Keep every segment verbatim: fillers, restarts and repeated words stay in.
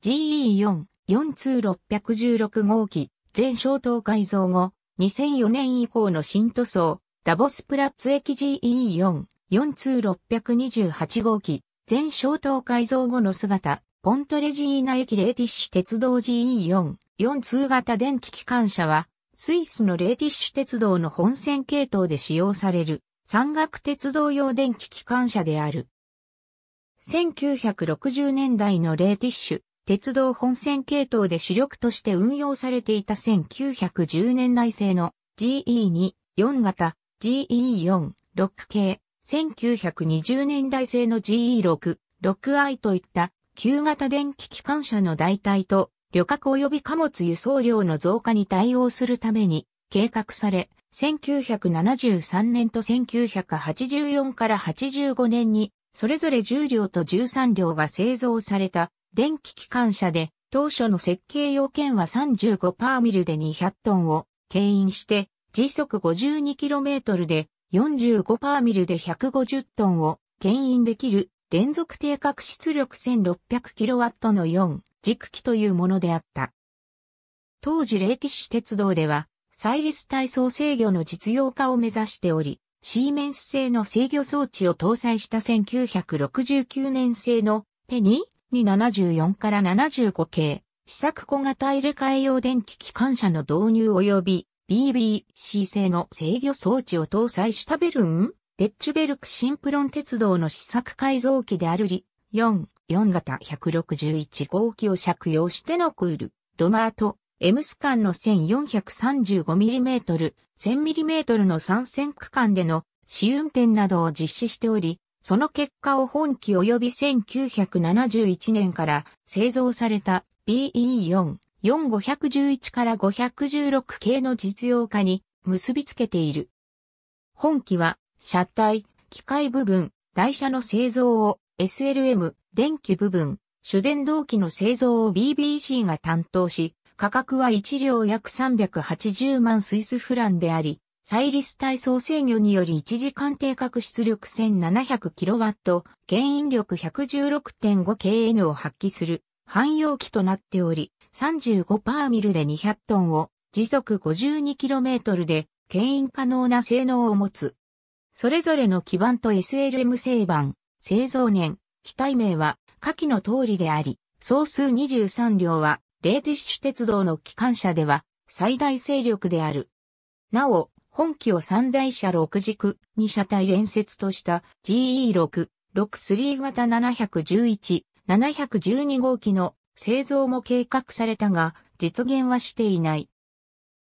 ジーイーよん よんじゅうろく ろくじゅうろく 号機、全小棟改造後、にせんよねん以降の新塗装、ダボスプラッツ駅 ジーイーよん よんじゅうろく ろくにじゅうはち 号機、全小棟改造後の姿、ポントレジーナ駅レーティッシュ鉄道 ジーイーよん よんじゅうに 型電気機関車は、スイスのレーティッシュ鉄道の本線系統で使用される、山岳鉄道用電気機関車である。せんきゅうひゃくろくじゅうねんだいのレーティッシュ、鉄道本線系統で主力として運用されていたせんきゅうひゃくじゅうねんだい製の ジーイーに よん 型、ジーイーよん ろく 系、せんきゅうひゃくにじゅうねんだい製の ジーイーろく ろくアイ といった旧型電気機関車の代替と旅客及び貨物輸送量の増加に対応するために計画され、せんきゅうひゃくななじゅうさんねんとせんきゅうひゃくはちじゅうよんからはちじゅうごねんにそれぞれじゅうりょうとじゅうさんりょうが製造された。電気機関車で、当初の設計要件はさんじゅうごパーミルでにひゃくトンを牽引して、時速 ごじゅうにキロメートル でよんじゅうごパーミルでひゃくごじゅうトンを牽引できる連続定格出力 せんろっぴゃくキロワット のよんじくきというものであった。当時レーティッシュ鉄道では、サイリス体操制御の実用化を目指しており、シーメンス製の制御装置を搭載したせんきゅうひゃくろくじゅうきゅうねん製のテイに ななじゅうよんからななじゅうご 系、試作小型入れ替え用電気機関車の導入及び ビービーシー 製の制御装置を搭載したベルン、レッチュベルク新プロン鉄道の試作改造機であるリ よん よん 型ひゃくろくじゅういちごう機を借用してのクール、ドマート、M ス間の せんよんひゃくさんじゅうごミリメートル、せんミリメートル の参戦区間での試運転などを実施しており、その結果を本機及びせんきゅうひゃくななじゅういちねんから製造された ビーイーよん よん ごひゃくじゅういちからごひゃくじゅうろく 系の実用化に結びつけている。本機は車体、機械部分、台車の製造を エスエルエム、電気部分、主電動機の製造を ビービーシー が担当し、価格はいちりょう約さんびゃくはちじゅうまんスイスフランであり、サイリス体操制御によりいちじかん定格出力 せんななひゃくキロワット、牽引力 ひゃくじゅうろくてんごケーエヌ を発揮する汎用機となっており、さんじゅうごパーミルでにひゃくトンを時速 ごじゅうにキロメートル で牽引可能な性能を持つ。それぞれの基板と エスエルエム 製板、製造年、機体名は下記の通りであり、総数にじゅうさんりょうはレーティッシュ鉄道の機関車では最大勢力である。なお、本機をさんだいしゃろくじくに車体連接とした ジーイーろく ろく さん 型ななひゃくじゅういち ななひゃくじゅうにごう機の製造も計画されたが実現はしていない。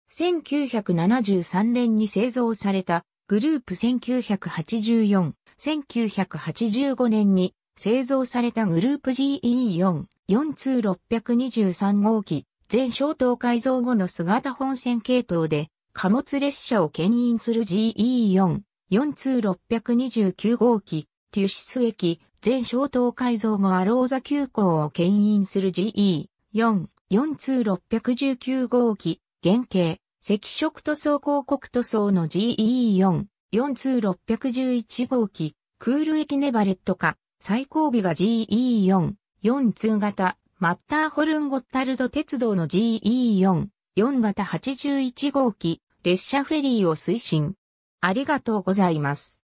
せんきゅうひゃくななじゅうさんねんに製造されたグループせんきゅうひゃくはちじゅうよん、せんきゅうひゃくはちじゅうごねんに製造されたグループ ジーイーよん よんじゅうろく ろくにじゅうさん 号機、全小棟改造後の姿本線系統で、貨物列車を牽引する ジーイーよん よんじゅうろく ろくにじゅうきゅう 号機、テュシス駅、全小棟改造後アローザ急行を牽引する ジーイーよん よんじゅうろく ろくじゅうきゅう 号機、原型、赤色塗装広告塗装の ジーイーよん よんじゅうろく ろくじゅういち 号機、クール駅ネヴァレット化、最後尾が ジーイーよん よんじゅう 型、マッターホルンゴッタルド鉄道の ジーイーよん よんじゅうはち はちじゅういちごう機、列車フェリーを推進。ありがとうございます。